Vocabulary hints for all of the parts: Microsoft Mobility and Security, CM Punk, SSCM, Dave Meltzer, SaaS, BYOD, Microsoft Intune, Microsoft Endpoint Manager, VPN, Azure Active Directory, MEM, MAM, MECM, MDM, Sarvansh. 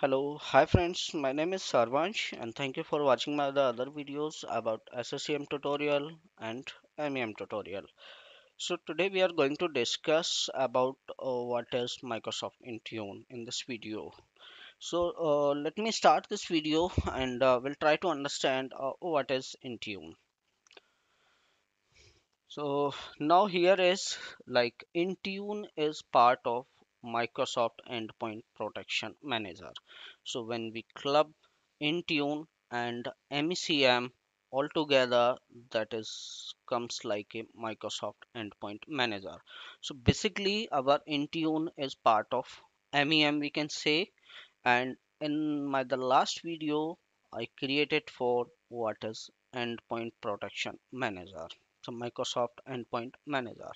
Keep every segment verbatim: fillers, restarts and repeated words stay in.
Hello, hi friends, my name is Sarvansh and thank you for watching my the other videos about S S C M tutorial and M A M tutorial. So today we are going to discuss about uh, what is Microsoft Intune in this video. So uh, let me start this video and uh, we'll try to understand uh, what is Intune. So now here is like Intune is part of Microsoft Endpoint Protection Manager. So when we club Intune and M E C M all together, that is comes like a Microsoft Endpoint Manager. So basically our Intune is part of M E M, we can say, and in my the last video I created for what is Endpoint Protection Manager, so Microsoft Endpoint Manager.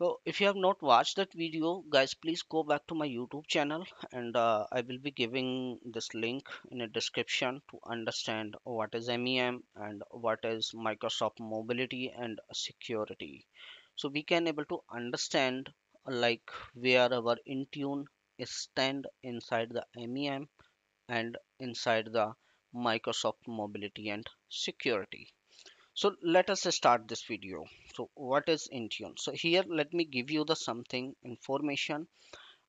So if you have not watched that video, guys, please go back to my YouTube channel and uh, I will be giving this link in the description to understand what is M E M and what is Microsoft Mobility and Security. So we can able to understand like where our Intune is stand inside the M E M and inside the Microsoft Mobility and Security. So let us start this video. So what is Intune? So here let me give you the something information.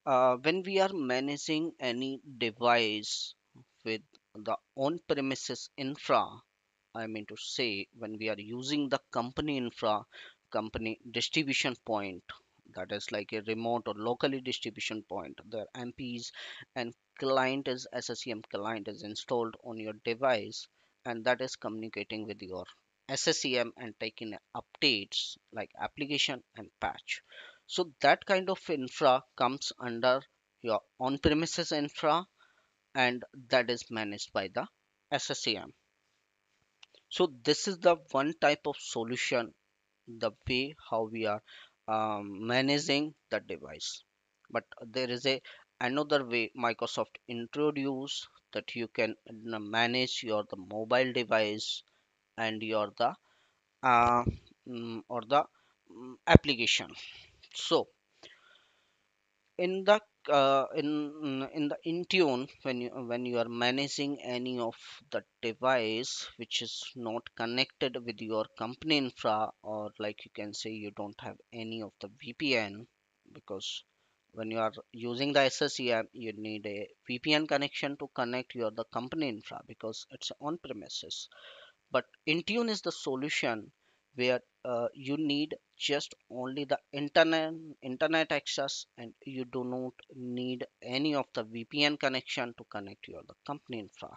Uh, when we are managing any device with the on-premises infra, I mean to say when we are using the company infra, company distribution point, that is like a remote or locally distribution point, their M Ps and client is S S C M client is installed on your device and that is communicating with your S S C M and taking updates like application and patch. So that kind of infra comes under your on-premises infra and that is managed by the S S C M. So this is the one type of solution, the way how we are um, managing the device. But there is a another way Microsoft introduced that you can manage your the mobile device and your the uh, or the application. So in the uh, in in the Intune, when you when you are managing any of the device which is not connected with your company infra, or like you can say you don't have any of the V P N, because when you are using the S S C M you need a V P N connection to connect your the company infra because it's on premises. But Intune is the solution where uh, you need just only the internet internet access and you do not need any of the V P N connection to connect your the company infra,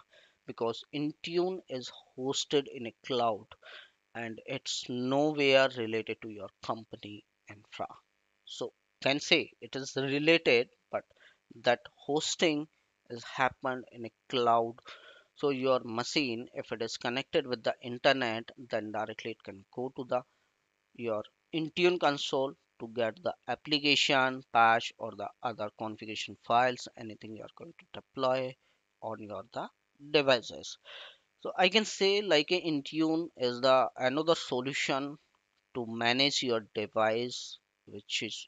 because Intune is hosted in a cloud and it's nowhere related to your company infra. So can say it is related, but that hosting is happened in a cloud. So your machine, if it is connected with the internet, then directly it can go to the your Intune console to get the application, patch or the other configuration files, anything you are going to deploy on your the devices. So I can say like a Intune is the another solution to manage your device which is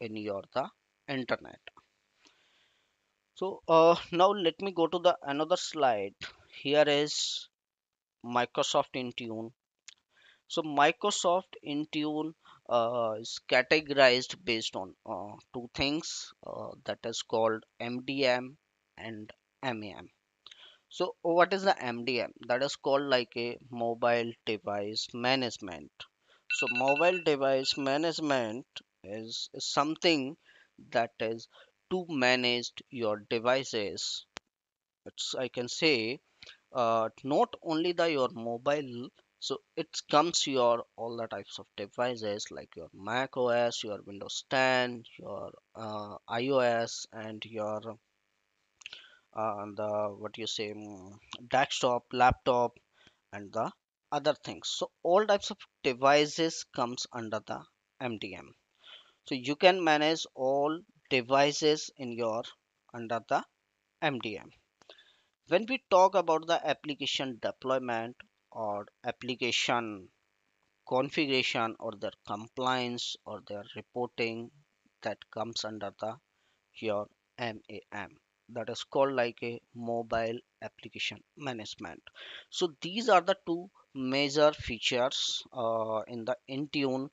in your the internet. So uh, now let me go to the another slide. Here is Microsoft Intune. So Microsoft Intune uh, is categorized based on uh, two things, uh, that is called M D M and M A M. So what is the M D M? That is called like a mobile device management. So mobile device management is, is something that is to manage your devices. It's I can say uh, not only the your mobile, so it comes your all the types of devices like your Mac O S, your Windows ten, your uh, i O S and your uh, the what you say desktop, laptop and the other things. So all types of devices comes under the M D M. So you can manage all devices in your under the M D M. When we talk about the application deployment or application configuration or their compliance or their reporting, that comes under the your M A M, that is called like a mobile application management. So these are the two major features uh, in the Intune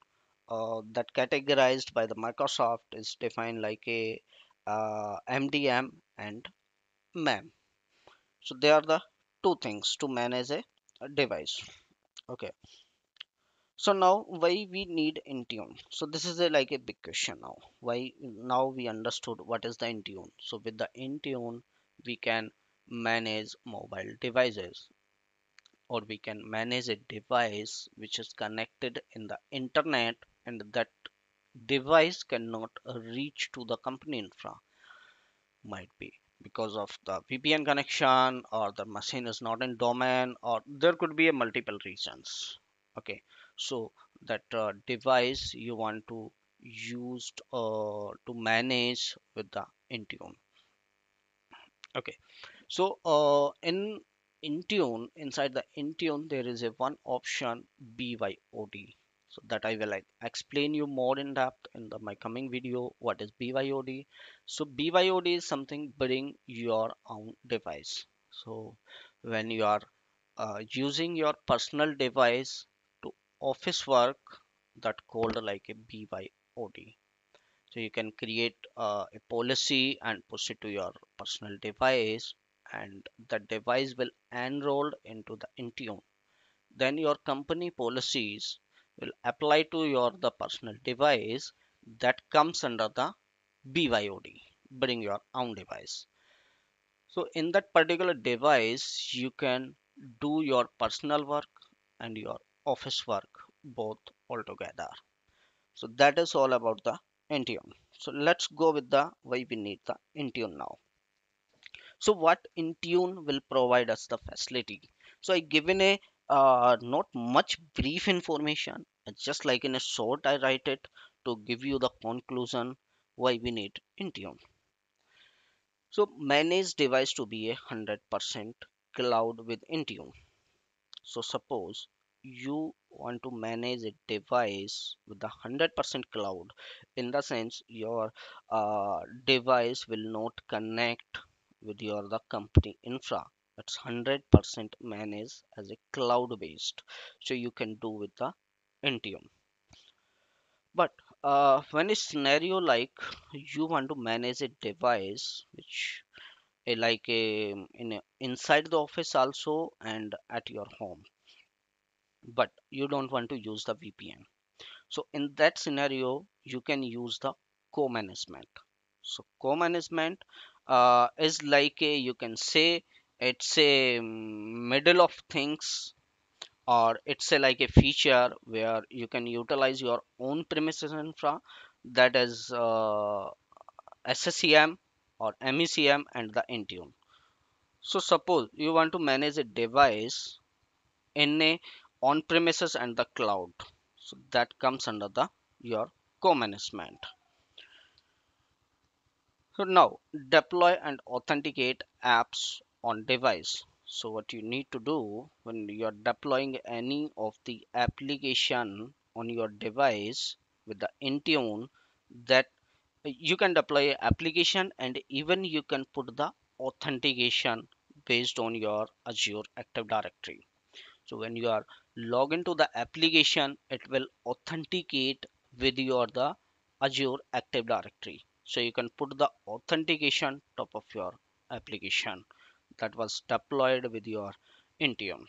uh, that categorized by the Microsoft is defined like a uh, M D M and M A M. So they are the two things to manage a, a device. Okay. So now why we need Intune? So this is a, like a big question now. Why now we understood what is the Intune. So with the Intune, we can manage mobile devices, or we can manage a device which is connected in the internet, and that device cannot reach to the company infra. Might be because of the V P N connection, or the machine is not in domain, or there could be a multiple reasons. Okay. So that uh, device you want to use uh, to manage with the Intune. Okay, so uh, in Intune, inside the Intune, there is a one option B Y O D. So that I will like, explain you more in depth in the, my coming video what is B Y O D. So B Y O D is something bring your own device. So when you are uh, using your personal device, office work, that called like a B Y O D. So you can create uh, a policy and push it to your personal device, and the device will enroll into the Intune. Then your company policies will apply to your the personal device that comes under the B Y O D, bring your own device. So in that particular device, you can do your personal work and your office work both all together. So that is all about the Intune. So let's go with the why we need the Intune now. So what Intune will provide us the facility. So I given a uh, not much brief information, it's just like in a short I write it to give you the conclusion why we need Intune. So manage device to be a one hundred percent cloud with Intune. So suppose you want to manage a device with the one hundred percent cloud, in the sense your uh, device will not connect with your the company infra. It's one hundred percent managed as a cloud based. So you can do with the Intune. But uh, when a scenario like you want to manage a device which uh, like a, in a, inside the office also and at your home, but you don't want to use the V P N. So in that scenario, you can use the co-management. So co-management uh, is like a, you can say it's a middle of things, or it's a, like a feature where you can utilize your own premises infra, that is uh, S S C M or M E C M and the Intune. So suppose you want to manage a device in a on-premises and the cloud, so that comes under the your co-management. So now deploy and authenticate apps on device. So what you need to do when you are deploying any of the application on your device with the Intune, that you can deploy application, and even you can put the authentication based on your Azure Active Directory. So when you are log into the application, it will authenticate with your the Azure Active Directory. So you can put the authentication top of your application that was deployed with your Intune.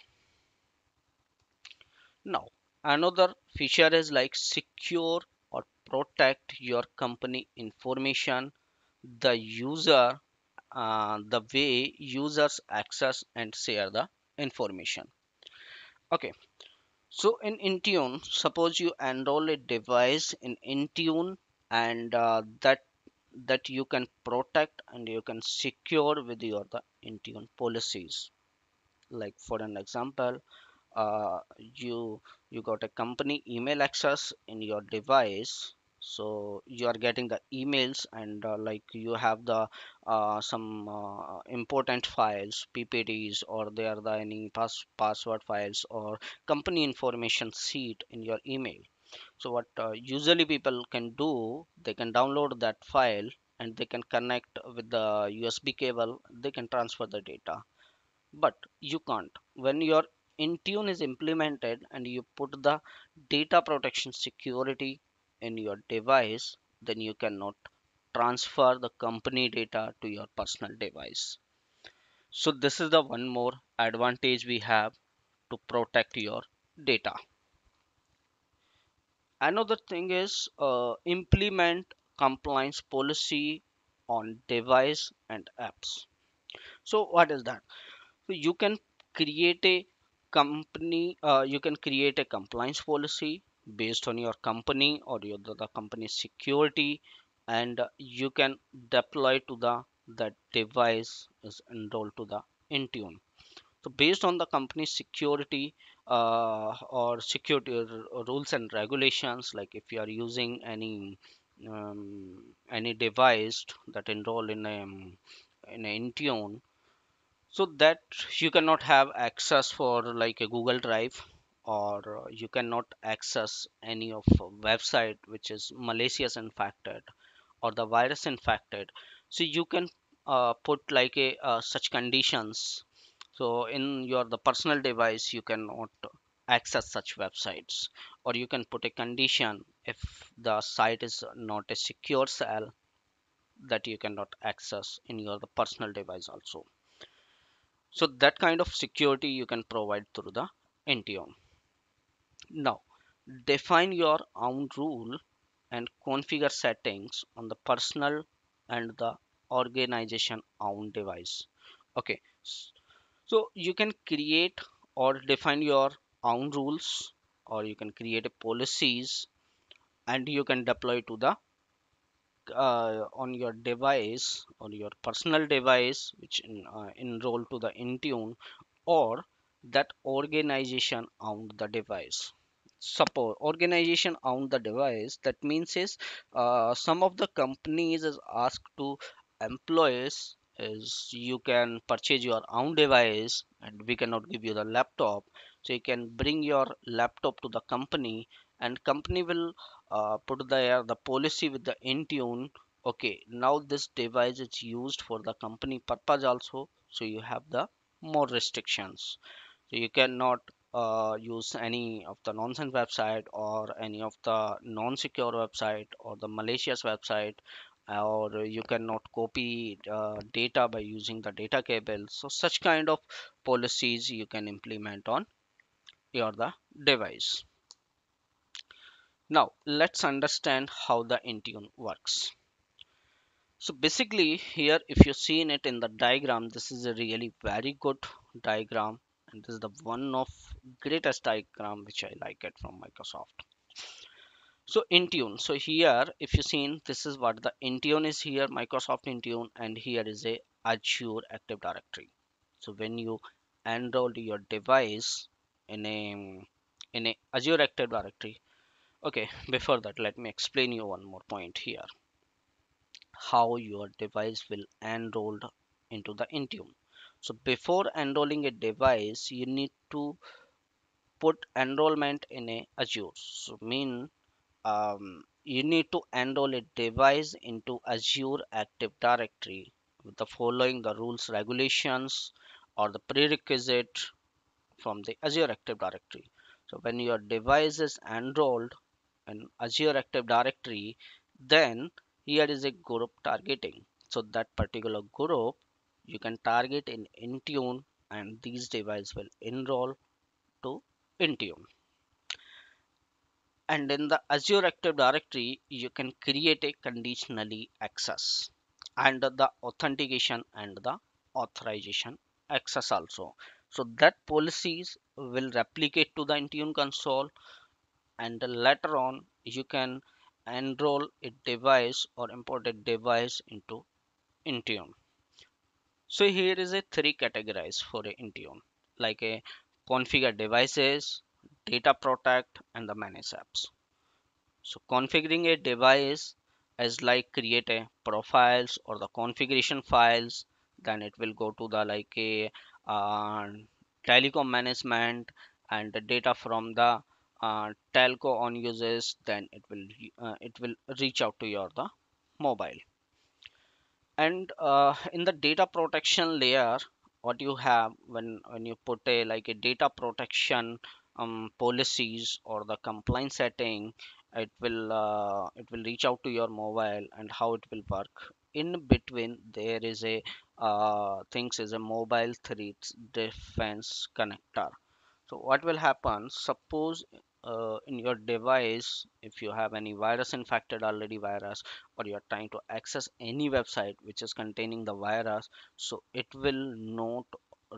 Now another feature is like secure or protect your company information, the user, uh, the way users access and share the information. Okay, so in Intune, suppose you enroll a device in Intune, and uh, that that you can protect and you can secure with your the Intune policies. Like for an example, uh, you you got a company email access in your device, so you are getting the emails, and uh, like you have the uh, some uh, important files, P P Ts, or there are the any pass password files or company information sheet in your email. So what uh, usually people can do, they can download that file and they can connect with the U S B cable, they can transfer the data. But you can't. When your Intune is implemented and you put the data protection security in your device, then you cannot transfer the company data to your personal device. So this is the one more advantage we have to protect your data. Another thing is uh, implement compliance policy on device and apps. So what is that? So you can create a company, uh, you can create a compliance policy based on your company or your the, the company's security, and you can deploy to the that device is enrolled to the Intune. So based on the company's security uh, or security or rules and regulations, like if you are using any um, any device that enroll in a in a Intune, so that you cannot have access for like a Google Drive, or you cannot access any of website which is malicious infected or the virus infected. So you can uh, put like a uh, such conditions. So in your the personal device you cannot access such websites, or you can put a condition if the site is not a secure shell that you cannot access in your the personal device also. So that kind of security you can provide through the Intune. Now define your own rule and configure settings on the personal and the organization own device. Okay, so you can create or define your own rules, or you can create a policies, and you can deploy to the uh, on your device or your personal device which in, uh, enroll to the Intune or that organization own the device. Support organization on the device, that means is uh, some of the companies is asked to employees is you can purchase your own device and we cannot give you the laptop, so you can bring your laptop to the company and company will uh, put the the policy with the Intune. Okay, now this device is used for the company purpose also, so you have the more restrictions. So you cannot Uh, use any of the nonsense website or any of the non-secure website or the malicious website, or you cannot copy uh, data by using the data cable. So such kind of policies you can implement on your the device. Now let's understand how the Intune works. So basically here, if you've seen it in the diagram, this is a really very good diagram. And this is the one of greatest diagram which I like it from Microsoft. So Intune. So here, if you seen, this is what the Intune is here, Microsoft Intune, and here is a Azure Active Directory. So when you enroll your device in a in a Azure Active Directory, okay. Before that, let me explain you one more point here. How your device will enrolled into the Intune. So before enrolling a device, you need to put enrollment in a Azure. So mean um, you need to enroll a device into Azure Active Directory with the following the rules, regulations, or the prerequisite from the Azure Active Directory. So when your device is enrolled in Azure Active Directory, then here is a group targeting. So that particular group you can target in Intune, and these devices will enroll to Intune. And in the Azure Active Directory, you can create a conditionally access and the authentication and the authorization access also. So that policies will replicate to the Intune console, and later on you can enroll a device or import a device into Intune. So here is a three categories for a Intune, like a configure devices, data protect, and the manage apps. So configuring a device is like create a profiles or the configuration files, then it will go to the like a uh, telecom management and the data from the uh, telco on users, then it will uh, it will reach out to your the mobile. And uh, in the data protection layer, what you have when when you put a like a data protection um, policies or the compliance setting, it will uh, it will reach out to your mobile. And how it will work in between, there is a uh, things is a mobile threat defense connector. So what will happen, suppose uh, in your device, if you have any virus infected already virus, or you are trying to access any website which is containing the virus, so it will not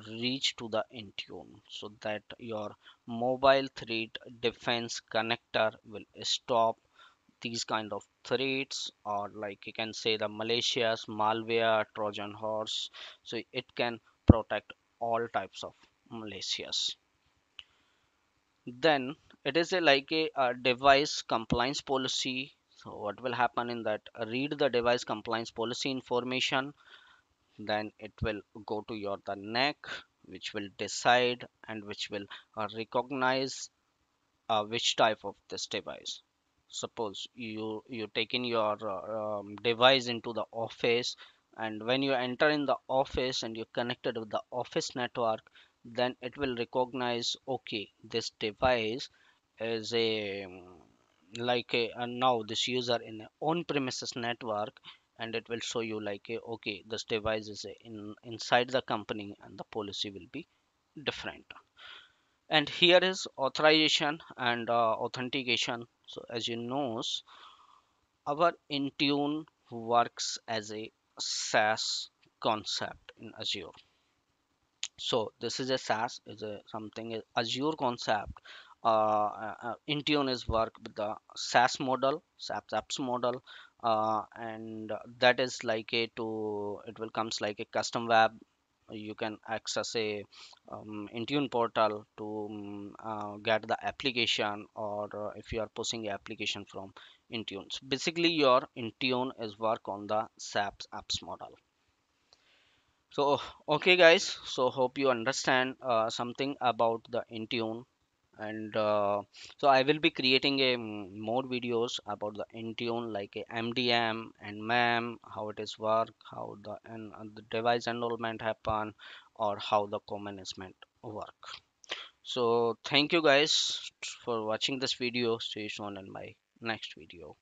reach to the Intune, so that your mobile threat defense connector will stop these kind of threats, or like you can say the malicious malware, Trojan horse. So it can protect all types of malicious. Then it is a like a, a device compliance policy. So what will happen in that, read the device compliance policy information, then it will go to your the N E C, which will decide and which will uh, recognize uh, which type of this device. Suppose you you taken your uh, um, device into the office, and when you enter in the office and you're connected with the office network, then it will recognize, okay, this device is a like a and now this user in a on-premises network, and it will show you like a, okay, this device is in inside the company, and the policy will be different. And here is authorization and uh, authentication. So as you know, our Intune works as a SaaS concept in Azure. So this is a SaaS, is a something Azure concept. Uh, uh, Intune is work with the SaaS model, SaaS apps model, uh, and that is like a to it will comes like a custom web. You can access a um, Intune portal to um, uh, get the application, or uh, if you are pushing application from Intune. So basically, your Intune is work on the SaaS apps model. So okay guys, so hope you understand uh, something about the Intune, and uh, so I will be creating a more videos about the Intune, like a M D M and M A M, how it is work, how the and, and the device enrollment happen, or how the co-management work. So thank you guys for watching this video. See you soon in my next video.